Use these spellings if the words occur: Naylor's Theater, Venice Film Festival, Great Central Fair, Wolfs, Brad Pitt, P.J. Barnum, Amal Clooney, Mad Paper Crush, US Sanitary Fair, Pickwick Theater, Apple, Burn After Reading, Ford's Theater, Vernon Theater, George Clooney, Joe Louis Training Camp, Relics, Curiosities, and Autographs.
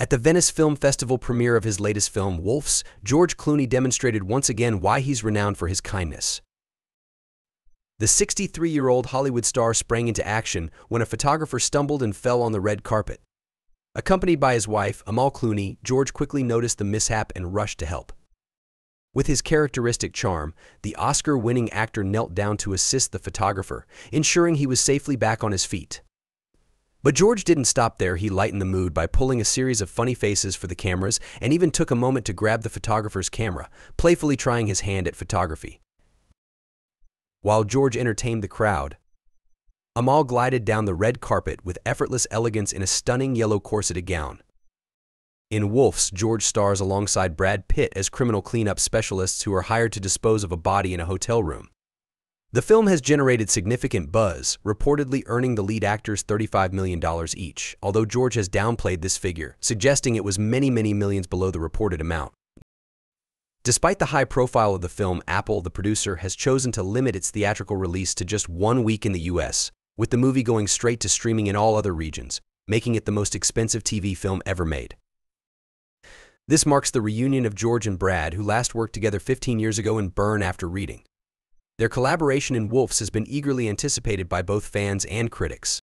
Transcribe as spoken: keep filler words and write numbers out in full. At the Venice Film Festival premiere of his latest film, Wolfs, George Clooney demonstrated once again why he's renowned for his kindness. The sixty-three-year-old Hollywood star sprang into action when a photographer stumbled and fell on the red carpet. Accompanied by his wife, Amal Clooney, George quickly noticed the mishap and rushed to help. With his characteristic charm, the Oscar-winning actor knelt down to assist the photographer, ensuring he was safely back on his feet. But George didn't stop there. He lightened the mood by pulling a series of funny faces for the cameras and even took a moment to grab the photographer's camera, playfully trying his hand at photography. While George entertained the crowd, Amal glided down the red carpet with effortless elegance in a stunning yellow corseted gown. In Wolfs, George stars alongside Brad Pitt as criminal cleanup specialists who are hired to dispose of a body in a hotel room. The film has generated significant buzz, reportedly earning the lead actors thirty-five million dollars each, although George has downplayed this figure, suggesting it was many, many millions below the reported amount. Despite the high profile of the film, Apple, the producer, has chosen to limit its theatrical release to just one week in the U S, with the movie going straight to streaming in all other regions, making it the most expensive T V film ever made. This marks the reunion of George and Brad, who last worked together fifteen years ago in Burn After Reading. Their collaboration in Wolfs has been eagerly anticipated by both fans and critics.